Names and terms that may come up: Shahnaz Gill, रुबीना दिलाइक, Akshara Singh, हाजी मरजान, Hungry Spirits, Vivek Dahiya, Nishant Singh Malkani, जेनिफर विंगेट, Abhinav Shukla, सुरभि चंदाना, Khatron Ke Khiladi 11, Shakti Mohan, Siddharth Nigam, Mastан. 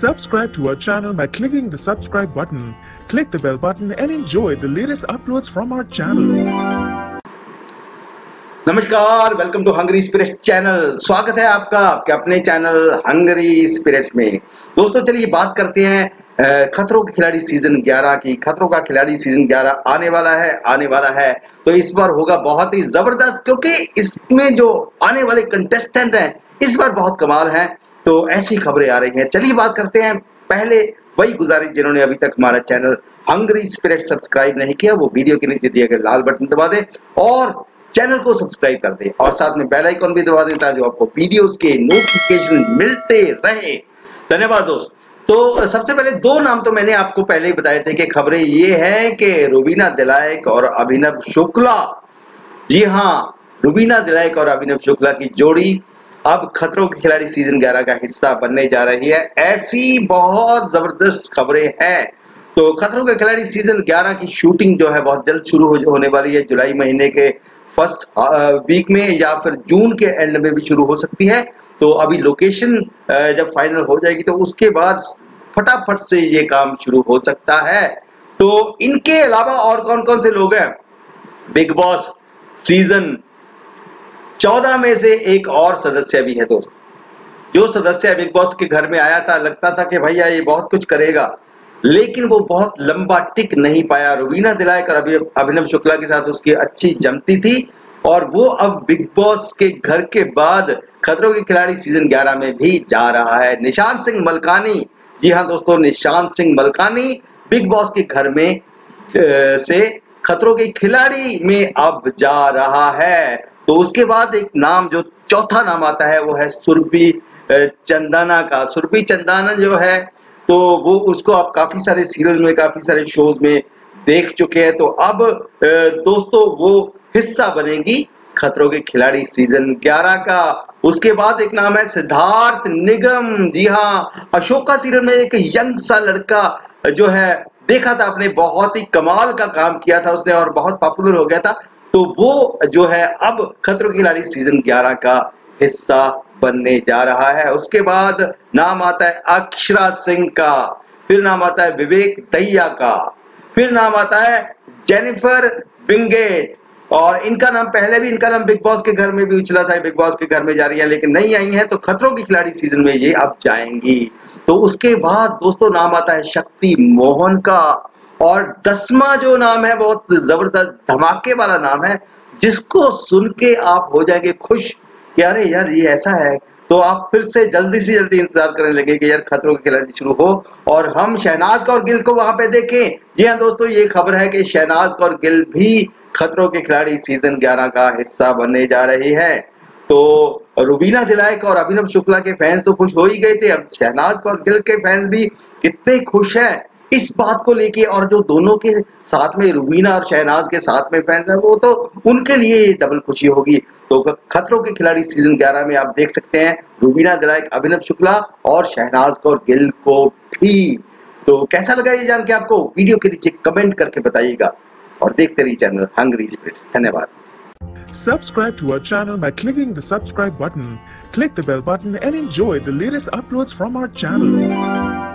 Subscribe to our channel by clicking the subscribe button. Click the bell button and enjoy the latest uploads from our channel. नमस्कार, welcome to Hungary spirits channel. स्वागत है आपका आपके अपने channel Hungary spirits में। दोस्तों चलिए बात करते हैं खतरों के खिलाड़ी सीजन 11 की। खतरों का खिलाड़ी सीजन 11 आने वाला है तो इस बार होगा बहुत ही जबरदस्त, क्योंकि इसमें जो आने वाले कंटेस्टेंट हैं इस बार बहुत कमाल हैं। तो ऐसी खबरें आ रही हैं। चलिए बात करते हैं पहले वही गुजारिश, जिन्होंने अभी तक हमारा चैनल हंगरी स्पिरिट्स सब्सक्राइब नहीं किया वो वीडियो के नीचे दिए गए लाल बटन दबा दें और चैनल को सब्सक्राइब कर दें और साथ में बेल आइकॉन भी दबा दें ताकि आपको वीडियोस के नोटिफिकेशन मिलते रहे। धन्यवाद दोस्त। तो सबसे पहले दो नाम तो मैंने आपको पहले ही बताए थे कि खबरें ये हैं कि रुबीना दिलाइक और अभिनव शुक्ला, जी हाँ, रुबीना दिलाइक और अभिनव शुक्ला की जोड़ी अब खतरों के खिलाड़ी सीजन 11 का हिस्सा बनने जा रही है। ऐसी बहुत जबरदस्त खबरें हैं। तो खतरों के खिलाड़ी सीजन 11 की शूटिंग जो है बहुत जल्द शुरू होने वाली है। जुलाई महीने के फर्स्ट वीक में या फिर जून के एंड में भी शुरू हो सकती है। तो अभी लोकेशन जब फाइनल हो जाएगी तो उसके बाद फटाफट से ये काम शुरू हो सकता है। तो इनके अलावा और कौन कौन से लोग हैं? बिग बॉस सीजन 14 में से एक और सदस्य भी है दोस्त, जो सदस्य बिग बॉस के घर में आया था, लगता था कि भैया ये बहुत कुछ करेगा, लेकिन वो बहुत लंबा टिक नहीं पाया। रुबीना दिलाइक और अभिनव शुक्ला के साथ उसकी अच्छी जमती थी और वो अब बिग बॉस के घर के बाद खतरों के खिलाड़ी सीजन 11 में भी जा रहा है। निशांत सिंह मलकानी, जी हाँ दोस्तों, निशांत सिंह मलकानी बिग बॉस के घर में से खतरों के खिलाड़ी में अब जा रहा है। तो उसके बाद एक नाम, जो चौथा नाम आता है वो है सुरभि चंदाना का। सुरभि चंदाना जो है तो वो, उसको आप काफी सारे सीरियल में, काफी सारे शोज में देख चुके हैं। तो अब दोस्तों वो हिस्सा बनेगी खतरों के खिलाड़ी सीजन 11 का। उसके बाद एक नाम है सिद्धार्थ निगम, जी हाँ, अशोका सीरियल में एक यंग सा लड़का जो है, देखा था आपने, बहुत ही कमाल का काम किया था उसने और बहुत पॉपुलर हो गया था। तो वो जो है अब खतरों के खिलाड़ी सीजन 11 का हिस्सा बनने जा रहा है। उसके बाद नाम आता है अक्षरा सिंह का, फिर नाम आता है विवेक दहिया का, फिर नाम आता है जेनिफर विंगेट। और इनका नाम पहले भी, इनका नाम बिग बॉस के घर में भी उछला था, बिग बॉस के घर में जा रही है लेकिन नहीं आई है। तो खतरों की खिलाड़ी सीजन में ये अब जाएंगी। तो उसके बाद दोस्तों नाम आता है शक्ति मोहन का। और 10वां जो नाम है बहुत जबरदस्त धमाके वाला नाम है, जिसको सुन के आप हो जाएंगे खुश, अरे यार ये ऐसा है। तो आप फिर से जल्दी इंतजार करने लगे कि यार खतरों के खिलाड़ी शुरू हो और हम शहनाज और गिल को वहां पे देखें। जी हाँ दोस्तों, ये खबर है कि शहनाज और गिल भी खतरों के खिलाड़ी सीजन 11 का हिस्सा बनने जा रही है। तो रुबीना दिलाइक और अभिनव शुक्ला के फैंस तो खुश हो ही गए थे, अब शहनाज और गिल के फैंस भी कितने खुश हैं इस बात को लेके। और जो दोनों के साथ में, रुबीना और शहनाज के साथ में फैंस हैं, वो तो उनके लिए डबल खुशी होगी। तो खतरों के खिलाड़ी सीजन 11 में आप देख सकते हैं रुबीना दिलाइक, अभिनव शुक्ला और शहनाज और गिल को भी। तो कैसा लगा ये जान के आपको, वीडियो के नीचे कमेंट करके बताइएगा और देखते रहिए चैनल हंगरी स्पिरिट्स। धन्यवाद। Subscribe to our channel by clicking the subscribe button. Click the bell button and enjoy the latest uploads from our channel.